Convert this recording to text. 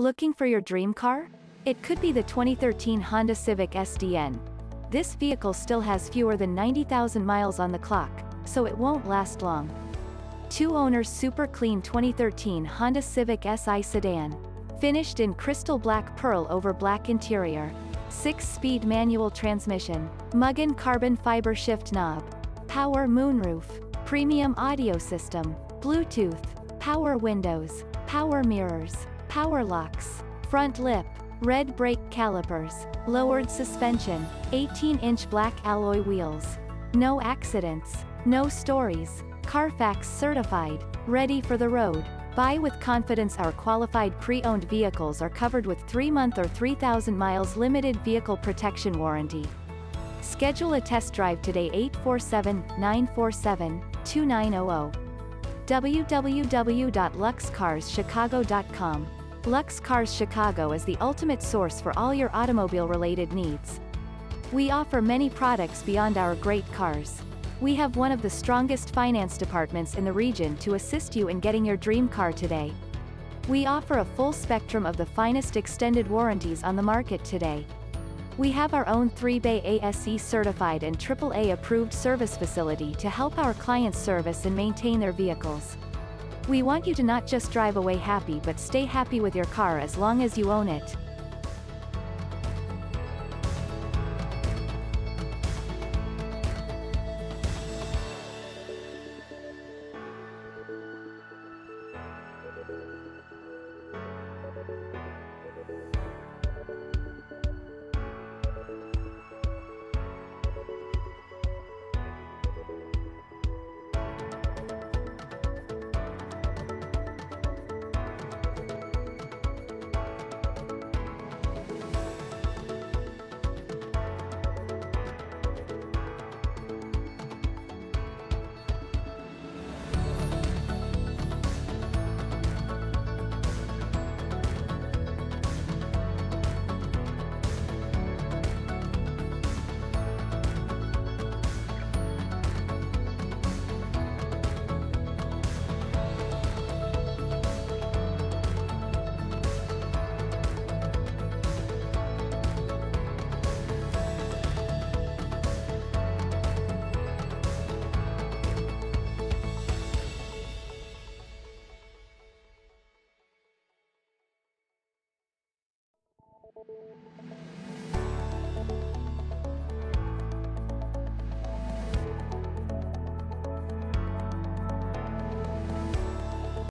Looking for your dream car? It could be the 2013 Honda Civic SDN. This vehicle still has fewer than 90,000 miles on the clock, so it won't last long. Two-owner super clean 2013 Honda Civic Si sedan. Finished in crystal black pearl over black interior. 6-speed manual transmission. Mugen carbon fiber shift knob. Power moonroof. Premium audio system. Bluetooth. Power windows. Power mirrors. Power locks. Front lip. Red brake calipers. Lowered suspension. 18-inch black alloy wheels. No accidents. No stories. Carfax certified. Ready for the road. Buy with confidence. Our qualified pre-owned vehicles are covered with 3-month or 3,000 miles limited vehicle protection warranty. Schedule a test drive today. 847-947-2900. www.luxcarschicago.com. Lux Cars Chicago is the ultimate source for all your automobile-related needs. We offer many products beyond our great cars. We have one of the strongest finance departments in the region to assist you in getting your dream car today. We offer a full spectrum of the finest extended warranties on the market today. We have our own 3-bay ASE certified and AAA approved service facility to help our clients service and maintain their vehicles. We want you to not just drive away happy, but stay happy with your car as long as you own it.